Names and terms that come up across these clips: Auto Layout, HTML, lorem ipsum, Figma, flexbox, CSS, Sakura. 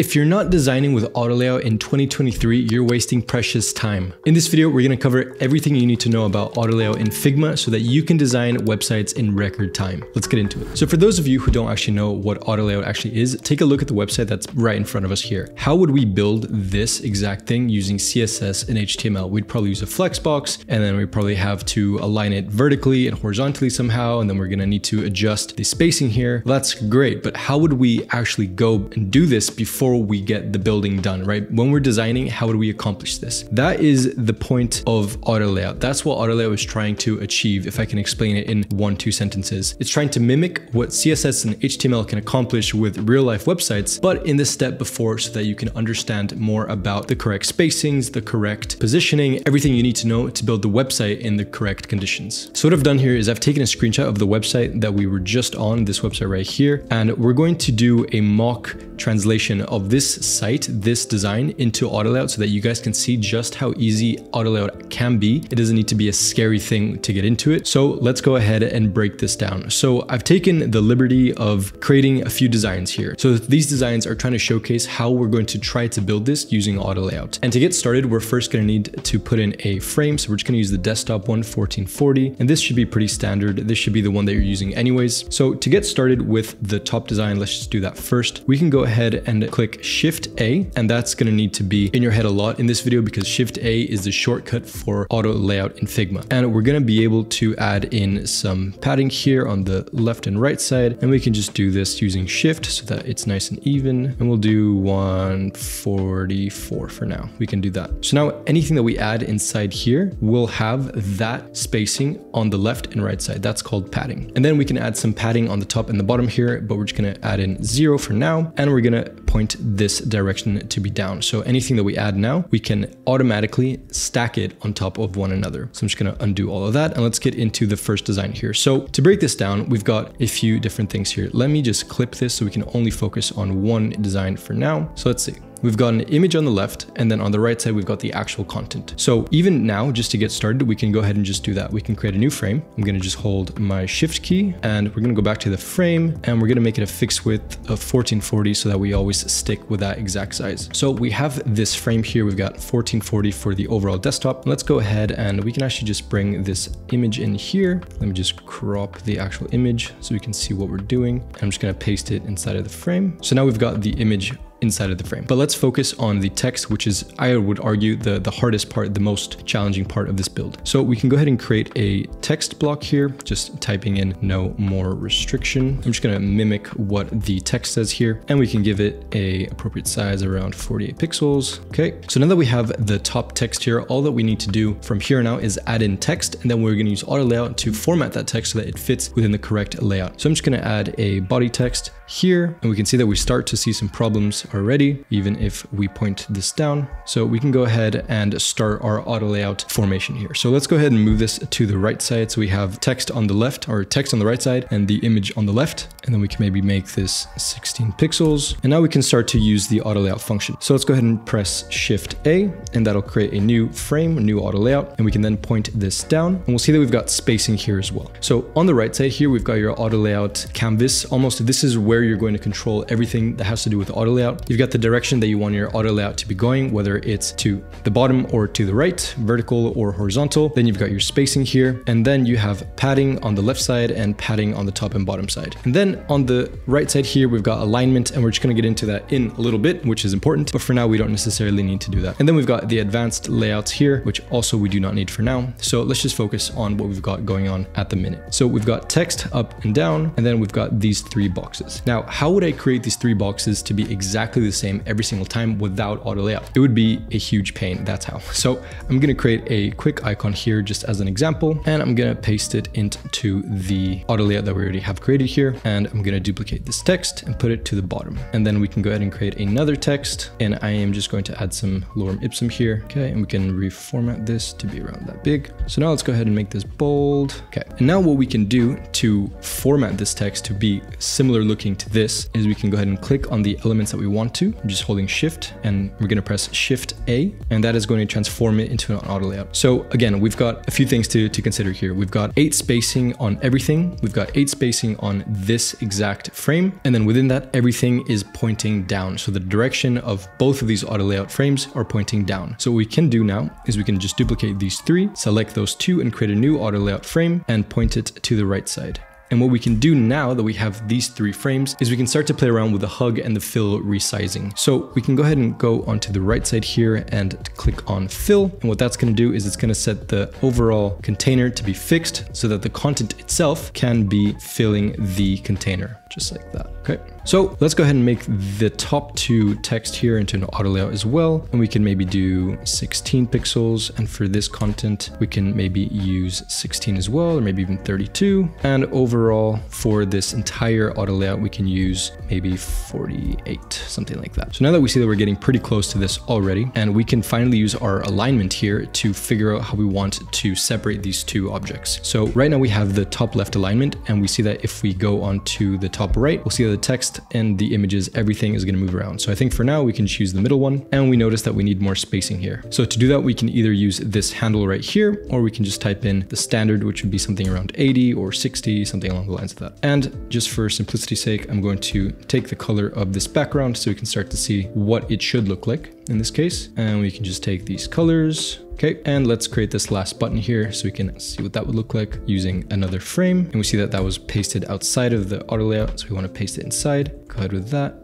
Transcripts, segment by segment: If you're not designing with Auto Layout in 2023, you're wasting precious time. In this video, we're gonna cover everything you need to know about Auto Layout in Figma so that you can design websites in record time. Let's get into it. So for those of you who don't actually know what Auto Layout actually is, take a look at the website that's right in front of us here. How would we build this exact thing using CSS and HTML? We'd probably use a flexbox, and then we probably have to align it vertically and horizontally somehow, and then we're gonna need to adjust the spacing here. That's great, but how would we actually go and do this before we get the building done, right? When we're designing, how would we accomplish this? That is the point of Auto Layout. That's what Auto Layout is trying to achieve. If I can explain it in 1-2 sentences, it's trying to mimic what CSS and HTML can accomplish with real life websites, but in the step before, so that you can understand more about the correct spacings, the correct positioning, everything you need to know to build the website in the correct conditions. So what I've done here is I've taken a screenshot of the website that we were just on, this website right here, and we're going to do a mock translation of this site, this design, into Auto Layout so that you guys can see just how easy Auto Layout can be. It doesn't need to be a scary thing to get into it. So let's go ahead and break this down. So I've taken the liberty of creating a few designs here. So these designs are trying to showcase how we're going to try to build this using Auto Layout. And to get started, we're first going to need to put in a frame. So we're just going to use the desktop one, 1440, and this should be pretty standard. This should be the one that you're using anyways. So to get started with the top design, let's just do that first. We can go ahead and click Shift A, and that's going to need to be in your head a lot in this video because Shift A is the shortcut for Auto Layout in Figma. And we're going to be able to add in some padding here on the left and right side, and we can just do this using Shift so that it's nice and even, and we'll do 144 for now. We can do that. So now anything that we add inside here will have that spacing on the left and right side. That's called padding. And then we can add some padding on the top and the bottom here, but we're just going to add in 0 for now, and we're going to point this direction to be down. So anything that we add now, we can automatically stack it on top of one another. So I'm just going to undo all of that, and let's get into the first design here. So to break this down, we've got a few different things here. Let me just clip this so we can only focus on one design for now. So let's see. We've got an image on the left, and then on the right side, we've got the actual content. So even now, just to get started, we can go ahead and just do that. We can create a new frame. I'm going to just hold my Shift key, and we're going to go back to the frame, and we're going to make it a fixed width of 1440 so that we always stick with that exact size. So we have this frame here. We've got 1440 for the overall desktop. Let's go ahead and we can actually just bring this image in here. Let me just crop the actual image so we can see what we're doing. I'm just going to paste it inside of the frame. So now we've got the image inside of the frame. But let's focus on the text, which is, I would argue, the hardest part, the most challenging part of this build. So we can go ahead and create a text block here, just typing in no more restriction. I'm just gonna mimic what the text says here, and we can give it a appropriate size around 48 pixels. Okay, so now that we have the top text here, all that we need to do from here now is add in text, and then we're gonna use Auto Layout to format that text so that it fits within the correct layout. So I'm just gonna add a body text here, and we can see that we start to see some problems already, even if we point this down. So we can go ahead and start our Auto Layout formation here. So let's go ahead and move this to the right side. So we have text on the left, or text on the right side, and the image on the left. And then we can maybe make this 16 pixels. And now we can start to use the Auto Layout function. So let's go ahead and press Shift A, and that'll create a new frame, new Auto Layout. And we can then point this down, and we'll see that we've got spacing here as well. So on the right side here, we've got your Auto Layout canvas. Almost this is where you're going to control everything that has to do with Auto Layout. You've got the direction that you want your Auto Layout to be going, whether it's to the bottom or to the right, vertical or horizontal. Then you've got your spacing here, and then you have padding on the left side and padding on the top and bottom side. And then on the right side here, we've got alignment, and we're just going to get into that in a little bit, which is important, but for now, we don't necessarily need to do that. And then we've got the advanced layouts here, which also we do not need for now. So let's just focus on what we've got going on at the minute. So we've got text up and down, and then we've got these three boxes. Now, how would I create these three boxes to be exactly the same every single time without Auto Layout? It would be a huge pain, that's how. So I'm gonna create a quick icon here just as an example, and I'm gonna paste it into the Auto Layout that we already have created here. And I'm gonna duplicate this text and put it to the bottom. And then we can go ahead and create another text, and I am just going to add some lorem ipsum here. Okay, and we can reformat this to be around that big. So now let's go ahead and make this bold. Okay, and now what we can do to format this text to be similar looking to this is we can go ahead and click on the elements that we want want to, I'm just holding Shift, and we're gonna press Shift A, and that is going to transform it into an auto layout. So again, we've got a few things to consider here. We've got 8 spacing on everything. We've got 8 spacing on this exact frame. And then within that, everything is pointing down. So the direction of both of these auto layout frames are pointing down. So what we can do now is we can just duplicate these 3, select those 2 and create a new auto layout frame and point it to the right side. And what we can do now that we have these 3 frames is we can start to play around with the hug and the fill resizing. So we can go ahead and go onto the right side here and click on fill. And what that's gonna do is it's gonna set the overall container to be fixed so that the content itself can be filling the container, just like that, okay? So let's go ahead and make the top 2 text here into an auto layout as well. And we can maybe do 16 pixels. And for this content, we can maybe use 16 as well, or maybe even 32. And overall for this entire auto layout, we can use maybe 48, something like that. So now that we see that we're getting pretty close to this already, and we can finally use our alignment here to figure out how we want to separate these 2 objects. So right now we have the top left alignment, and we see that if we go onto the top right, we'll see that the text and the images, everything is going to move around. So I think for now we can choose the middle one, and we notice that we need more spacing here. So to do that, we can either use this handle right here, or we can just type in the standard, which would be something around 80 or 60, something along the lines of that. And just for simplicity's sake, I'm going to take the color of this background so we can start to see what it should look like in this case. And we can just take these colors. Okay, and let's create this last button here so we can see what that would look like using another frame. And we see that that was pasted outside of the auto layout, so we want to paste it inside. Go ahead with that.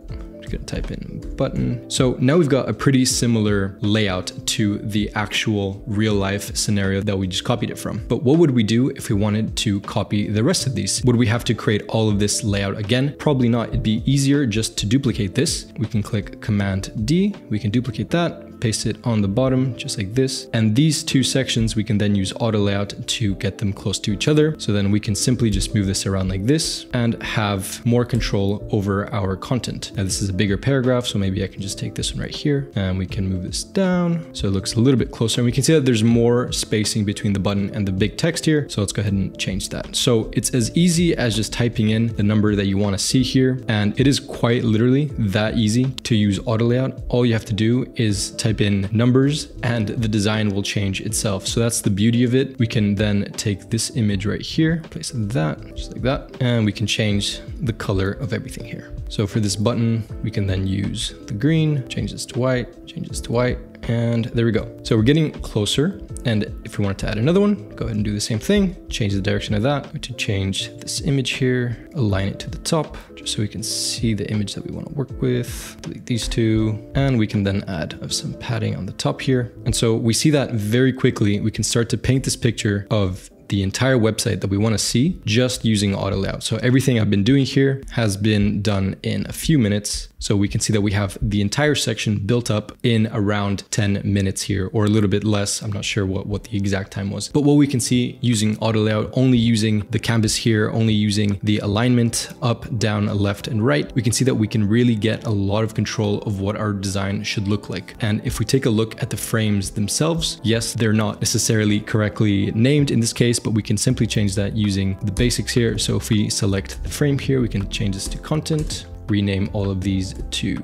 Gonna type in button. So now we've got a pretty similar layout to the actual real life scenario that we just copied it from. But what would we do if we wanted to copy the rest of these? Would we have to create all of this layout again? Probably not. It'd be easier just to duplicate this. We can click Command D. We can duplicate that, paste it on the bottom just like this. And these 2 sections, we can then use auto layout to get them close to each other. So then we can simply just move this around like this and have more control over our content. Now this is a bigger paragraph, so maybe I can just take this one right here and we can move this down so it looks a little bit closer. And we can see that there's more spacing between the button and the big text here. So let's go ahead and change that. So it's as easy as just typing in the number that you want to see here. And it is quite literally that easy to use auto layout. All you have to do is type in numbers and the design will change itself. So that's the beauty of it. We can then take this image right here, place that just like that, and we can change the color of everything here. So for this button, we can then use the green, change this to white, change this to white, and there we go. So we're getting closer. And if we wanted to add another one, go ahead and do the same thing, change the direction of that. Going to change this image here, align it to the top, just so we can see the image that we want to work with, delete these 2, and we can then add some padding on the top here. And so we see that very quickly, we can start to paint this picture of the entire website that we want to see just using auto layout. So everything I've been doing here has been done in a few minutes. So we can see that we have the entire section built up in around 10 minutes here, or a little bit less. I'm not sure what the exact time was, but what we can see using auto layout, only using the canvas here, only using the alignment up, down, left, and right, we can see that we can really get a lot of control of what our design should look like. And if we take a look at the frames themselves, yes, they're not necessarily correctly named in this case, but we can simply change that using the basics here. So if we select the frame here, we can change this to content, rename all of these to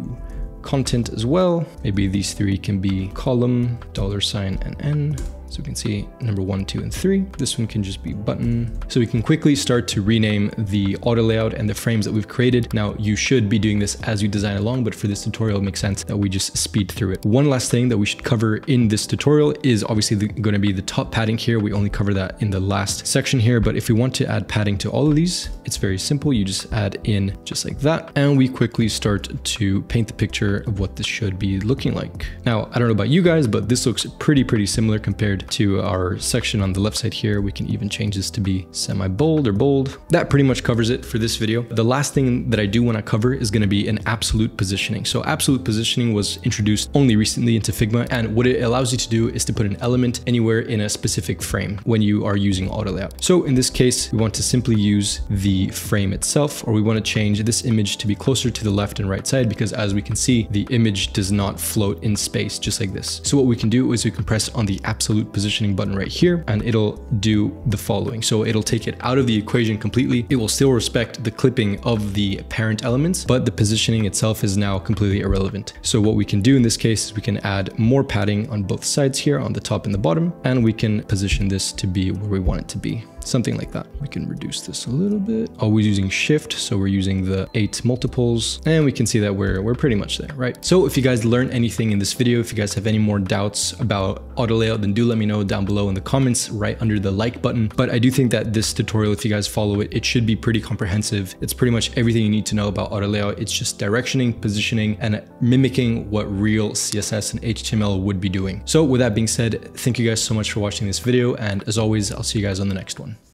content as well. Maybe these 3 can be column, $, and N. So we can see number 1, 2, and 3. This one can just be button. So we can quickly start to rename the auto layout and the frames that we've created. Now you should be doing this as you design along, but for this tutorial, it makes sense that we just speed through it. One last thing that we should cover in this tutorial is obviously going to be the top padding here. We only cover that in the last section here, but if we want to add padding to all of these, it's very simple. You just add in just like that, and we quickly start to paint the picture of what this should be looking like. Now, I don't know about you guys, but this looks pretty similar compared to our section on the left side here. We can even change this to be semi-bold or bold. That pretty much covers it for this video. The last thing that I do want to cover is going to be an absolute positioning. So absolute positioning was introduced only recently into Figma, and what it allows you to do is to put an element anywhere in a specific frame when you are using auto layout. So in this case, we want to simply use the frame itself, or we want to change this image to be closer to the left and right side, because as we can see, the image does not float in space just like this. So what we can do is we can press on the absolute positioning button right here, and it'll do the following. So it'll take it out of the equation completely. It will still respect the clipping of the parent elements, but the positioning itself is now completely irrelevant. So what we can do in this case is we can add more padding on both sides here, on the top and the bottom, and we can position this to be where we want it to be. Something like that. We can reduce this a little bit, always using shift. So we're using the 8 multiples, and we can see that we're pretty much there, right? So if you guys learned anything in this video, if you guys have any more doubts about auto layout, then do let me know down below in the comments right under the like button. But I do think that this tutorial, if you guys follow it, it should be pretty comprehensive. It's pretty much everything you need to know about auto layout. It's just directioning, positioning, and mimicking what real CSS and HTML would be doing. So with that being said, thank you guys so much for watching this video. And as always, I'll see you guys on the next one.